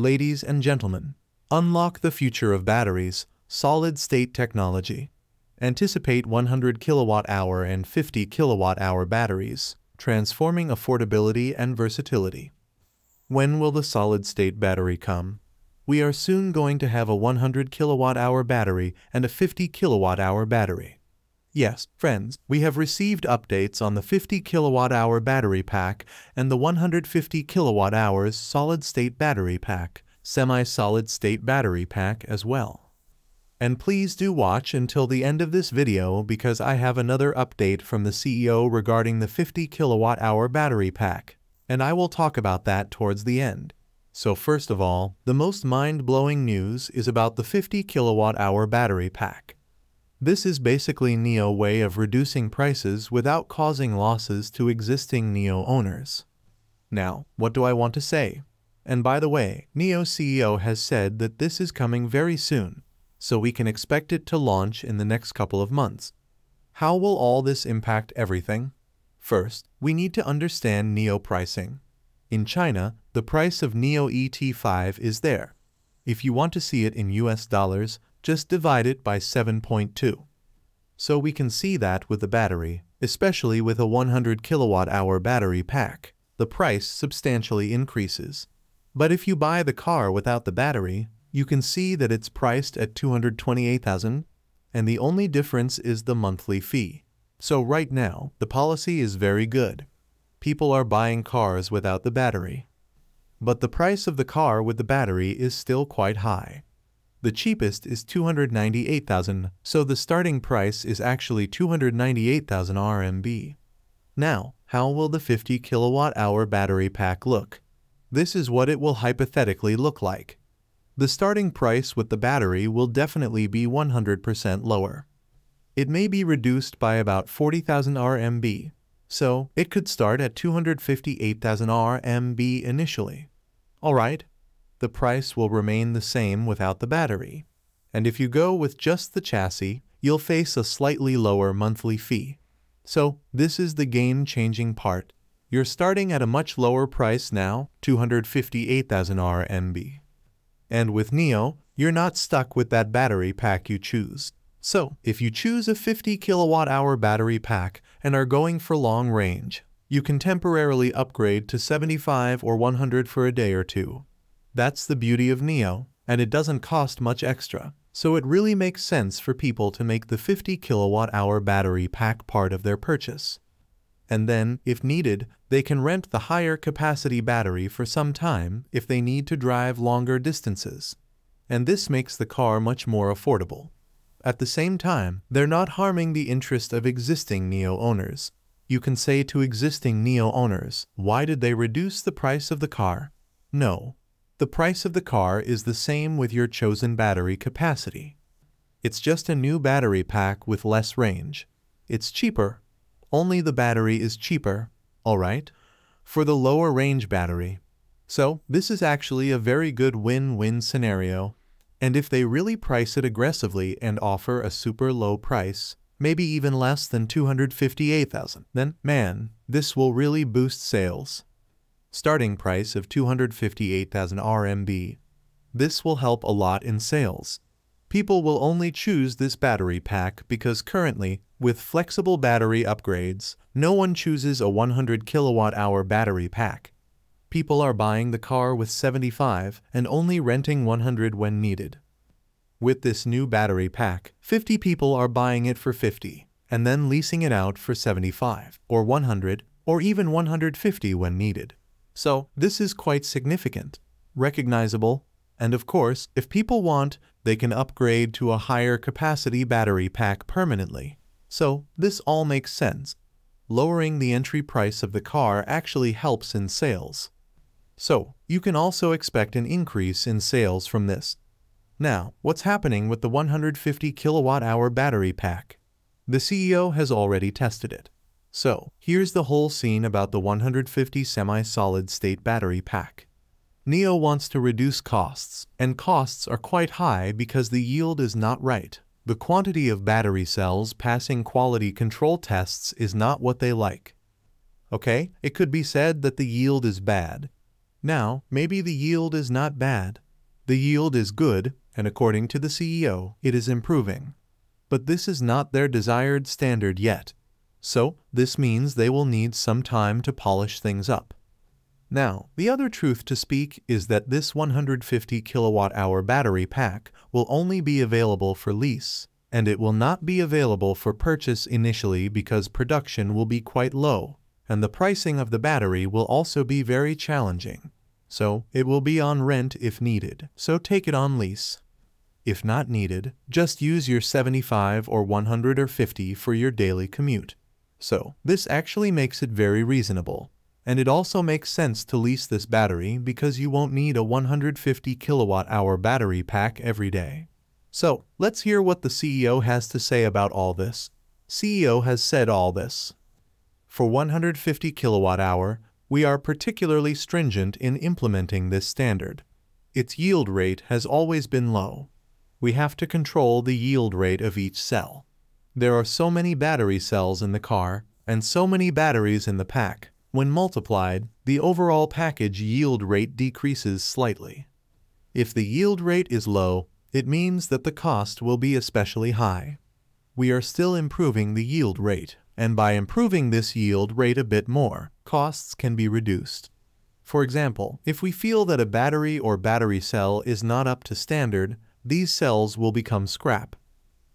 Ladies and gentlemen, unlock the future of batteries, solid-state technology. Anticipate 100 kWh and 50 kWh batteries, transforming affordability and versatility. When will the solid-state battery come? We are soon going to have a 100 kWh battery and a 50 kWh battery. Yes, friends, we have received updates on the 50 kWh battery pack and the 150 kWh solid-state battery pack, semi-solid-state battery pack as well. And please do watch until the end of this video because I have another update from the CEO regarding the 50 kWh battery pack, and I will talk about that towards the end. So first of all, the most mind-blowing news is about the 50 kWh battery pack. This is basically NIO's way of reducing prices without causing losses to existing NIO owners. Now, what do I want to say? And by the way, NIO CEO has said that this is coming very soon, so we can expect it to launch in the next couple of months. How will all this impact everything? First, we need to understand NIO pricing. In China, the price of NIO ET5 is there. If you want to see it in US dollars, just divide it by 7.2. So we can see that with the battery, especially with a 100 kWh battery pack, the price substantially increases. But if you buy the car without the battery, you can see that it's priced at 228,000, and the only difference is the monthly fee. So right now, the policy is very good. People are buying cars without the battery. But the price of the car with the battery is still quite high. The cheapest is 298,000, so the starting price is actually 298,000 RMB. Now, how will the 50 kWh battery pack look? This is what it will hypothetically look like. The starting price with the battery will definitely be 100% lower. It may be reduced by about 40,000 RMB, so it could start at 258,000 RMB initially. Alright. The price will remain the same without the battery. And if you go with just the chassis, you'll face a slightly lower monthly fee. So, this is the game-changing part. You're starting at a much lower price now, 258,000 RMB. And with NIO, you're not stuck with that battery pack you choose. So, if you choose a 50 kWh battery pack and are going for long range, you can temporarily upgrade to 75 or 100 for a day or two. That's the beauty of NIO, and it doesn't cost much extra, so it really makes sense for people to make the 50 kWh battery pack part of their purchase. And then, if needed, they can rent the higher capacity battery for some time if they need to drive longer distances. And this makes the car much more affordable. At the same time, they're not harming the interest of existing NIO owners. You can say to existing NIO owners, why did they reduce the price of the car? No. The price of the car is the same with your chosen battery capacity. It's just a new battery pack with less range. It's cheaper. Only the battery is cheaper, alright, for the lower range battery. So, this is actually a very good win-win scenario. And if they really price it aggressively and offer a super low price, maybe even less than 258,000, then, man, this will really boost sales. Starting price of 258,000 RMB. This will help a lot in sales. People will only choose this battery pack because currently, with flexible battery upgrades, no one chooses a 100 kWh battery pack. People are buying the car with 75 and only renting 100 when needed. With this new battery pack, 50 people are buying it for 50 and then leasing it out for 75 or 100 or even 150 when needed. So, this is quite significant, recognizable, and of course, if people want, they can upgrade to a higher capacity battery pack permanently. So, this all makes sense. Lowering the entry price of the car actually helps in sales. So, you can also expect an increase in sales from this. Now, what's happening with the 150 kWh battery pack? The CEO has already tested it. So, here's the whole scene about the 150 semi-solid-state battery pack. NIO wants to reduce costs, and costs are quite high because the yield is not right. The quantity of battery cells passing quality control tests is not what they like. Okay, it could be said that the yield is bad. Now, maybe the yield is not bad. The yield is good, and according to the CEO, it is improving. But this is not their desired standard yet. So, this means they will need some time to polish things up. Now, the other truth to speak is that this 150 kWh battery pack will only be available for lease, and it will not be available for purchase initially because production will be quite low, and the pricing of the battery will also be very challenging. So, it will be on rent if needed, so take it on lease. If not needed, just use your 75 or 100 or 50 for your daily commute. So, this actually makes it very reasonable. And it also makes sense to lease this battery because you won't need a 150 kWh battery pack every day. So, let's hear what the CEO has to say about all this. CEO has said all this. For 150 kWh, we are particularly stringent in implementing this standard. Its yield rate has always been low. We have to control the yield rate of each cell. There are so many battery cells in the car, and so many batteries in the pack. When multiplied, the overall package yield rate decreases slightly. If the yield rate is low, it means that the cost will be especially high. We are still improving the yield rate, and by improving this yield rate a bit more, costs can be reduced. For example, if we feel that a battery or battery cell is not up to standard, these cells will become scrap.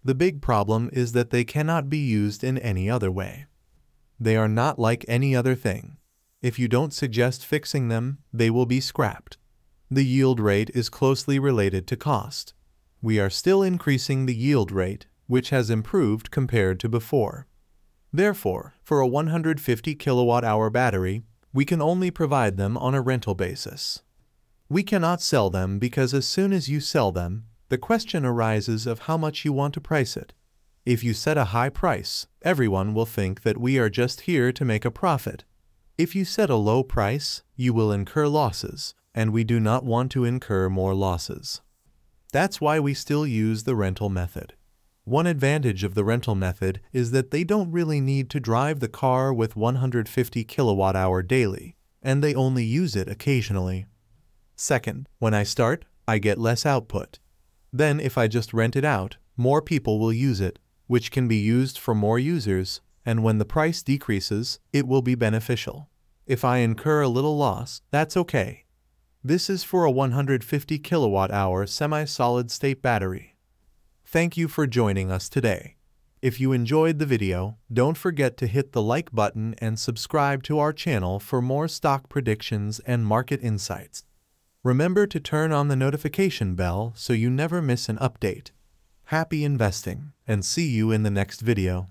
The big problem is that they cannot be used in any other way. They are not like any other thing. If you don't suggest fixing them, they will be scrapped. The yield rate is closely related to cost. We are still increasing the yield rate, which has improved compared to before. Therefore, for a 150 kWh battery, we can only provide them on a rental basis. We cannot sell them because as soon as you sell them, the question arises of how much you want to price it. If you set a high price, everyone will think that we are just here to make a profit. If you set a low price, you will incur losses, and we do not want to incur more losses. That's why we still use the rental method. One advantage of the rental method is that they don't really need to drive the car with 150 kWh daily, and they only use it occasionally. Second, when I start, I get less output. Then if I just rent it out, more people will use it, which can be used for more users, and when the price decreases, it will be beneficial. If I incur a little loss, that's okay. This is for a 150 kWh semi-solid-state battery. Thank you for joining us today. If you enjoyed the video, don't forget to hit the like button and subscribe to our channel for more stock predictions and market insights. Remember to turn on the notification bell so you never miss an update. Happy investing, and see you in the next video.